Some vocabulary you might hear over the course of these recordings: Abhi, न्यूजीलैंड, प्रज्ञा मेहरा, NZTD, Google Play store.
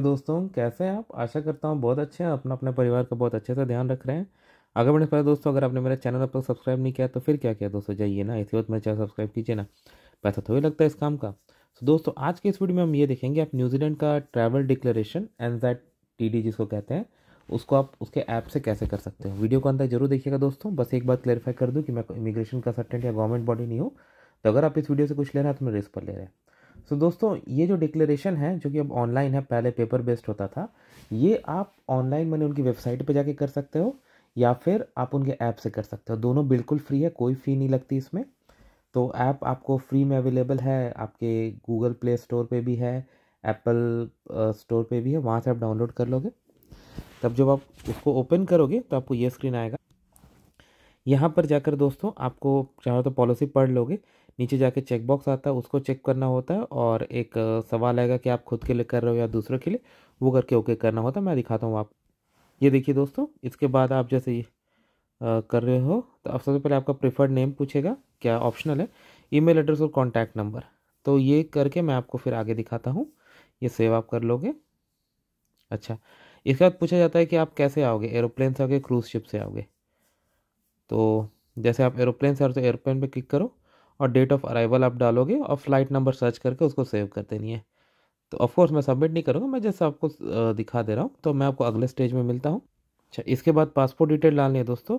नमस्कार दोस्तों, कैसे हैं आप। आशा करता हूँ बहुत अच्छे हैं, अपने परिवार का बहुत अच्छे से ध्यान रख रहे हैं। आगे बढ़ने पर दोस्तों, अगर आपने मेरा चैनल अब तक सब्सक्राइब नहीं किया तो फिर क्या किया दोस्तों, जाइए ना इसी वक्त मेरा चैनल सब्सक्राइब कीजिए ना, पैसा थोड़ी लगता है इस काम का। तो दोस्तों आज की इस वीडियो में हम ये देखेंगे आप न्यूजीलैंड का ट्रैवल डिक्लेरेशन NZTD जिसको कहते हैं उसको आप उसके ऐप से कैसे कर सकते हो। वीडियो को अंदर जरूर देखिएगा दोस्तों। बस एक बात क्लैरिफाई कर दूँ कि मैं इमिग्रेशन कंसल्टेंट या गवर्नमेंट बॉडी नहीं हूँ, तो अगर आप इस वीडियो से कुछ ले रहे हैं तो मैं रिस्क पर ले रहे हैं। तो दोस्तों ये जो डिक्लेरेशन है जो कि अब ऑनलाइन है, पहले पेपर बेस्ड होता था, ये आप ऑनलाइन मैंने उनकी वेबसाइट पे जाके कर सकते हो या फिर आप उनके ऐप से कर सकते हो। दोनों बिल्कुल फ्री है, कोई फ़ी नहीं लगती इसमें। तो ऐप आपको फ्री में अवेलेबल है, आपके गूगल प्ले स्टोर पे भी है, एप्पल स्टोर पे भी है, वहाँ से आप डाउनलोड कर लोगे। तब जब आप उसको ओपन करोगे तो आपको ये स्क्रीन आएगा। यहाँ पर जाकर दोस्तों आपको चाहो तो पॉलिसी पढ़ लोगे, नीचे जाके चेक बॉक्स आता है उसको चेक करना होता है और एक सवाल आएगा कि आप खुद के लिए कर रहे हो या दूसरों के लिए, वो करके ओके करना होता है। मैं दिखाता हूँ आप ये देखिए दोस्तों। इसके बाद आप जैसे ये कर रहे हो तो आप सबसे पहले आपका प्रेफर्ड नेम पूछेगा, क्या ऑप्शनल है, ईमेल एड्रेस और कॉन्टैक्ट नंबर। तो ये करके मैं आपको फिर आगे दिखाता हूँ, ये सेव आप कर लोगे। अच्छा, इसके बाद पूछा जाता है कि आप कैसे आओगे, एरोप्लेन से आओगे, क्रूज़ शिप से आओगे। तो जैसे आप एरोप्लेन से आओ तो एरोप्लेन पर क्लिक करो और डेट ऑफ अराइवल आप डालोगे और फ्लाइट नंबर सर्च करके उसको सेव कर देनी है। तो ऑफकोर्स मैं सबमिट नहीं करूँगा, मैं जैसे आपको दिखा दे रहा हूँ। तो मैं आपको अगले स्टेज में मिलता हूँ। अच्छा, इसके बाद पासपोर्ट डिटेल डालनी है दोस्तों।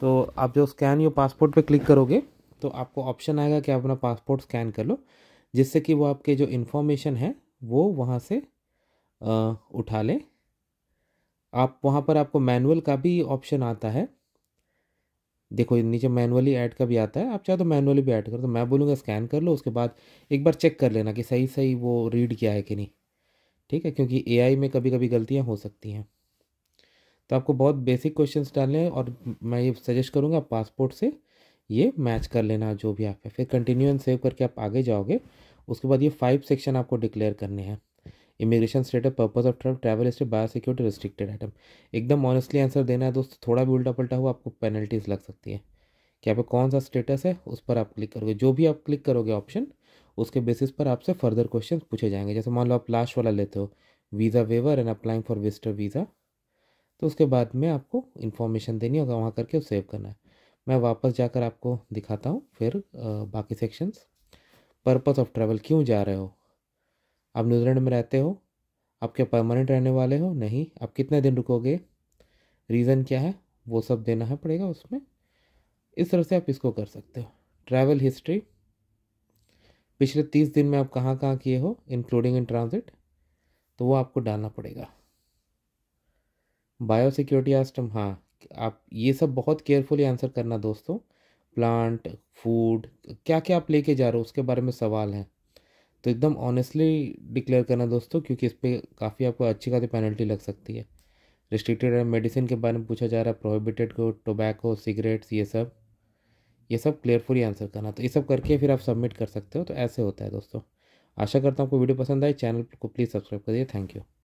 तो आप जो स्कैन योर पासपोर्ट पे क्लिक करोगे तो आपको ऑप्शन आएगा कि आप अपना पासपोर्ट स्कैन कर लो, जिससे कि वो आपके जो इन्फॉर्मेशन है वो वहाँ से उठा लें। आप वहाँ पर आपको मैनुअल का भी ऑप्शन आता है, देखो नीचे मैनुअली ऐड का भी आता है, आप चाहे तो मैनुअली भी ऐड करो। तो मैं बोलूँगा स्कैन कर लो, उसके बाद एक बार चेक कर लेना कि सही सही वो रीड किया है कि नहीं, ठीक है, क्योंकि AI में कभी कभी गलतियाँ हो सकती हैं। तो आपको बहुत बेसिक क्वेश्चंस डालने हैं और मैं ये सजेस्ट करूँगा पासपोर्ट से ये मैच कर लेना जो भी आप है। फिर कंटिन्यू एंड सेव करके आप आगे जाओगे। उसके बाद ये 5 सेक्शन आपको डिक्लेयर करने हैं, immigration status, purpose of travel history, biosecurity, restricted item. एकदम ऑनेस्टली आंसर देना है दोस्तों, थोड़ा भी उल्टा पल्टा हुआ आपको पेनल्टीज लग सकती है। क्या पे कौन सा स्टेटस है उस पर आप क्लिक करोगे, जो भी आप क्लिक करोगे ऑप्शन उसके बेसिस पर आपसे फर्दर क्वेश्चन पूछे जाएंगे। जैसे मान लो आप लास्ट वाला लेते हो, visa waiver and applying for visitor visa, तो उसके बाद में आपको इन्फॉर्मेशन देनी होगा, वहाँ करके सेव करना है। मैं वापस जाकर आपको दिखाता हूँ फिर बाकी सेक्शंस। पर्पस ऑफ ट्रैवल, क्यों जा रहे हो आप, न्यूजीलैंड में रहते हो, आप क्या परमानेंट रहने वाले हो, नहीं, आप कितने दिन रुकोगे, रीज़न क्या है, वो सब देना है पड़ेगा उसमें। इस तरह से आप इसको कर सकते हो। ट्रैवल हिस्ट्री, पिछले 30 दिन में आप कहाँ कहाँ किए हो, इंक्लूडिंग इन ट्रांजिट, तो वो आपको डालना पड़ेगा। बायो सिक्योरिटी आइटम, हाँ आप ये सब बहुत केयरफुली आंसर करना दोस्तों। प्लांट, फूड, क्या क्या आप लेके जा रहे हो उसके बारे में सवाल है, तो एकदम ऑनेस्टली डिक्लेयर करना दोस्तों, क्योंकि इस पर काफ़ी आपको अच्छी खासी पेनल्टी लग सकती है। रिस्ट्रिक्टेड मेडिसिन के बारे में पूछा जा रहा है, प्रोहिबिटेड को, टोबैको, सिगरेट्स, ये सब क्लियरफुली आंसर करना। तो ये सब करके फिर आप सबमिट कर सकते हो। तो ऐसे होता है दोस्तों। आशा करता हूँ आपको वीडियो पसंद आए। चैनल को प्लीज़ सब्सक्राइब करिए। Thank you.